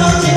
I'm